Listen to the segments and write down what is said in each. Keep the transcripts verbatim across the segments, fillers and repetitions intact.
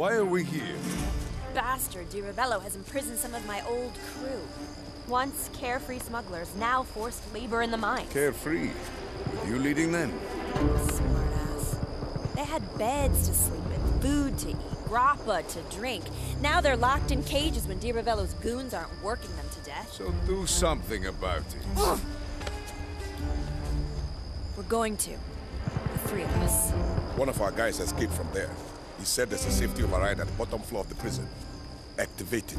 Why are we here? Bastard Di Ravello has imprisoned some of my old crew. Once carefree smugglers, now forced labor in the mines. Carefree? With you leading them? Smartass. They had beds to sleep in, food to eat, grappa to drink. Now they're locked in cages when Di Ravello's goons aren't working them to death. So do something about it. We're going to. The three of us. One of our guys escaped from there. He said there's a safety override at the bottom floor of the prison. Activate it,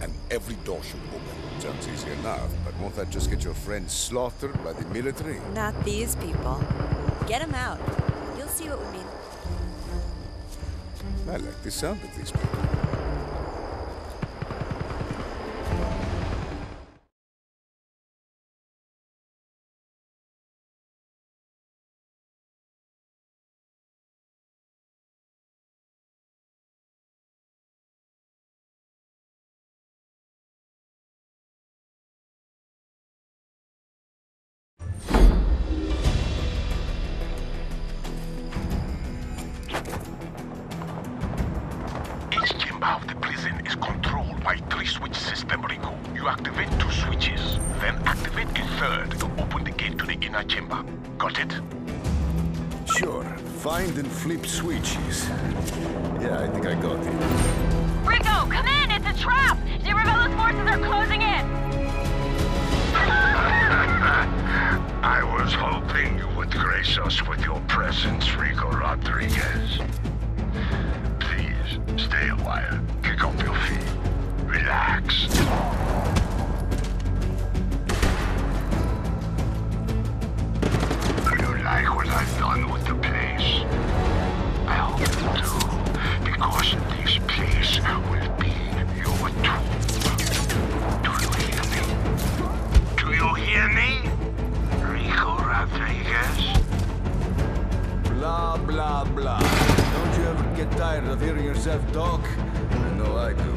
and every door should open. Sounds easy enough, but won't that just get your friends slaughtered by the military? Not these people. Get them out. You'll see what we mean. I like the sound of these people. Find and flip switches. Yeah, I think I got it. Rico, come in! It's a trap! Di Ravello's forces are closing in! I was hoping you would grace us with your presence, Rico Rodriguez. Please, stay a while. Kick up your feet. Relax. You like what I've done with the place? I hope you do, because this place will be your tomb. Do you hear me? Do you hear me, Rico Rodriguez? Blah, blah, blah. Don't you ever get tired of hearing yourself talk? I know I do.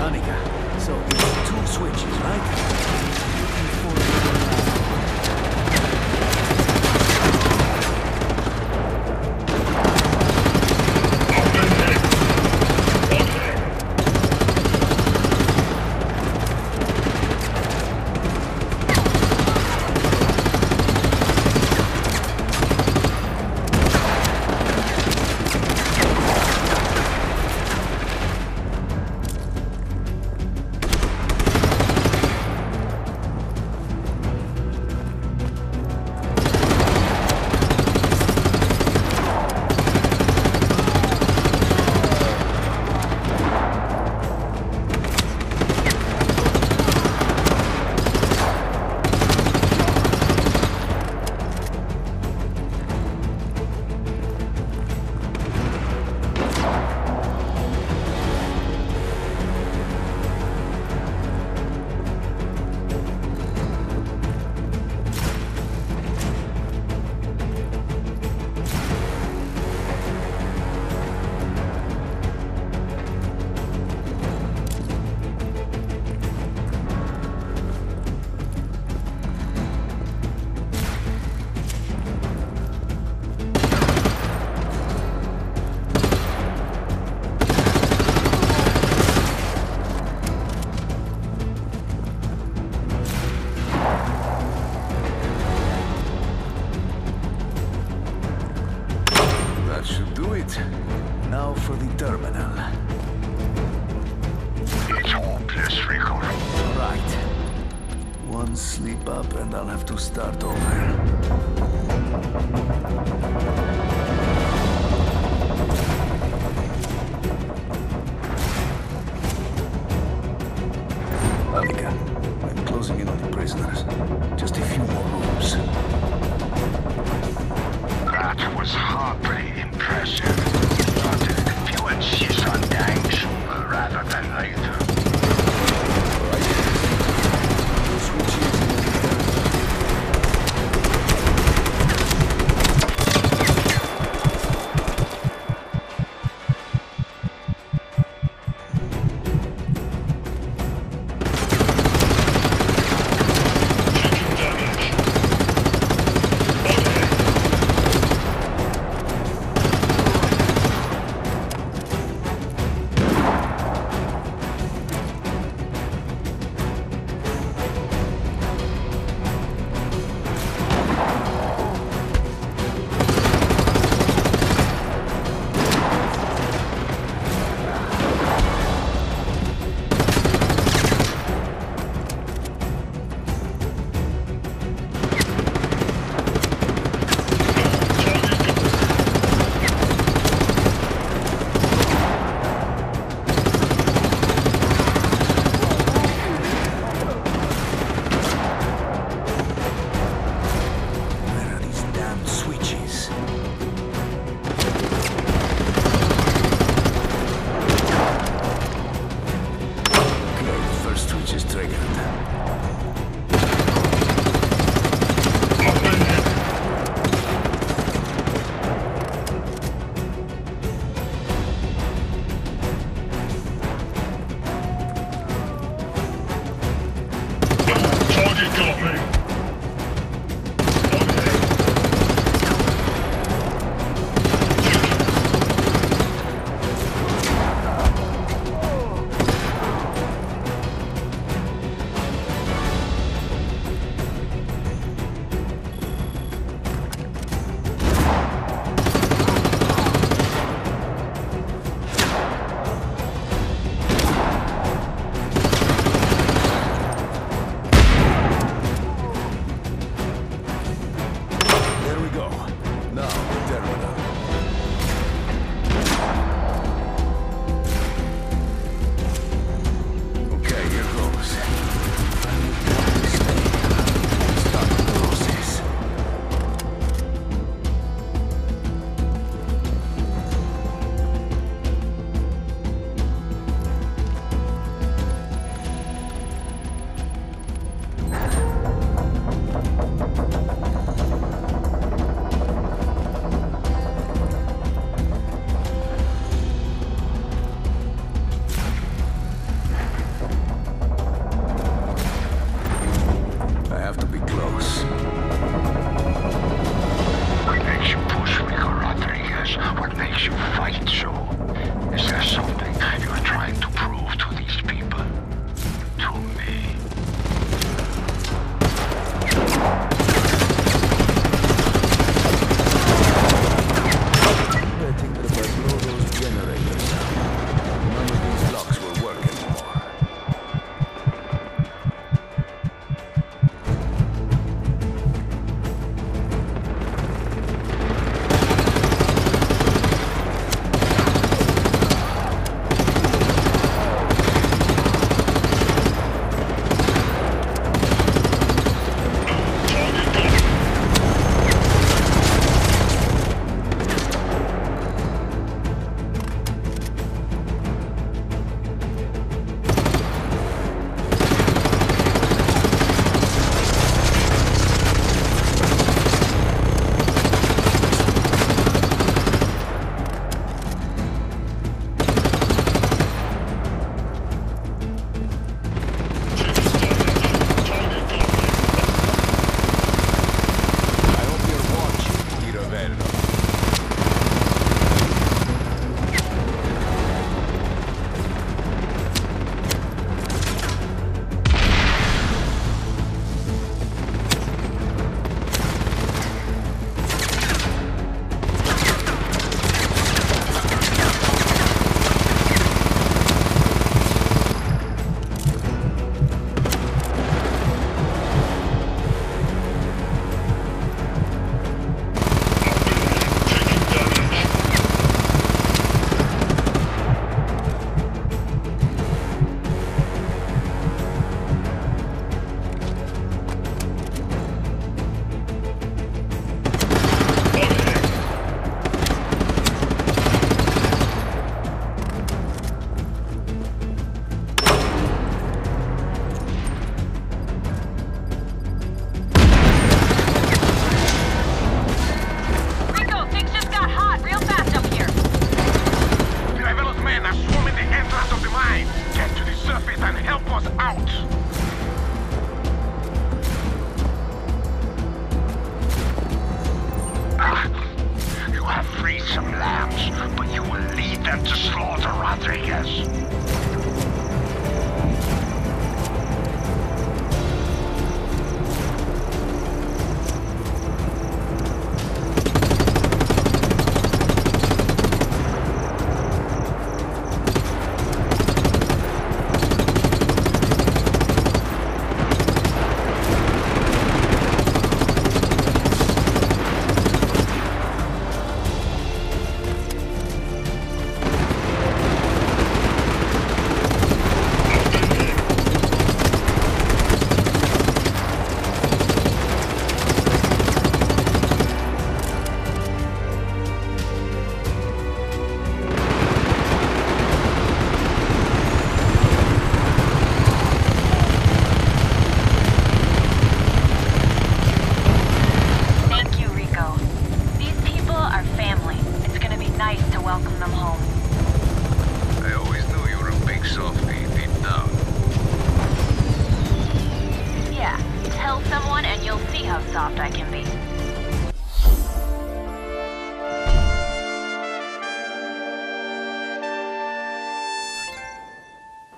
Anika, so you have two switches, right?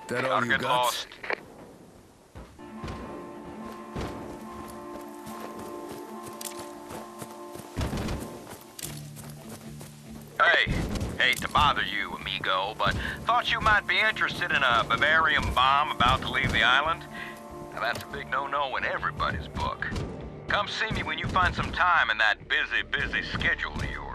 That all you got? Lost. Hey, hate to bother you, amigo, but thought you might be interested in a Bavarium bomb about to leave the island. Now that's a big no-no in everybody's book. Come see me when you find some time in that busy, busy schedule of yours.